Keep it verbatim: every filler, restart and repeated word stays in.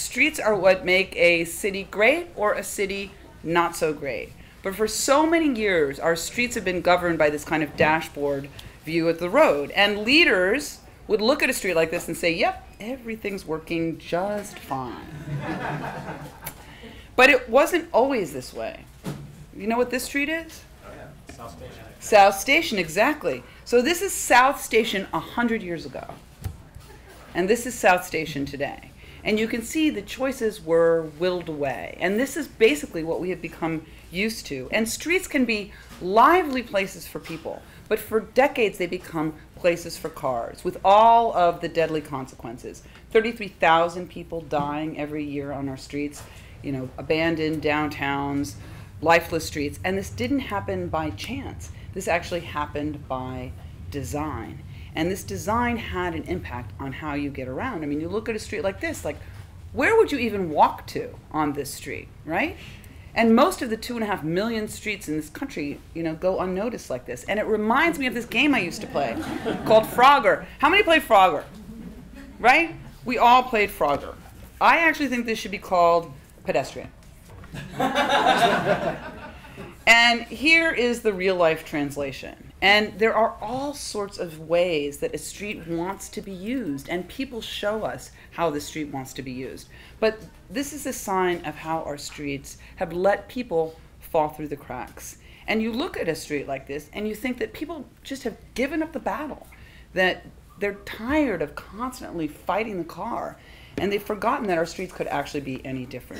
streets are what make a city great or a city not so great. But for so many years, our streets have been governed by this kind of dashboard view of the road. And leaders would look at a street like this and say, yep, everything's working just fine. But it wasn't always this way. You know what this street is? Oh, yeah. South Station. South Station, exactly. So this is South Station a hundred years ago. And this is South Station today. And you can see the choices were willed away. And this is basically what we have become used to. And streets can be lively places for people, but for decades they become places for cars, with all of the deadly consequences. thirty-three thousand people dying every year on our streets, you know, abandoned downtowns, lifeless streets. And this didn't happen by chance. This actually happened by design. And this design had an impact on how you get around. I mean, you look at a street like this, like, where would you even walk to on this street, right? And most of the two and a half million streets in this country, you know, go unnoticed like this. And it reminds me of this game I used to play called Frogger. How many played Frogger? Right? We all played Frogger. I actually think this should be called pedestrian. And here is the real-life translation. And there are all sorts of ways that a street wants to be used, and people show us how the street wants to be used. But this is a sign of how our streets have let people fall through the cracks. And you look at a street like this, and you think that people just have given up the battle, that they're tired of constantly fighting the car, and they've forgotten that our streets could actually be any different.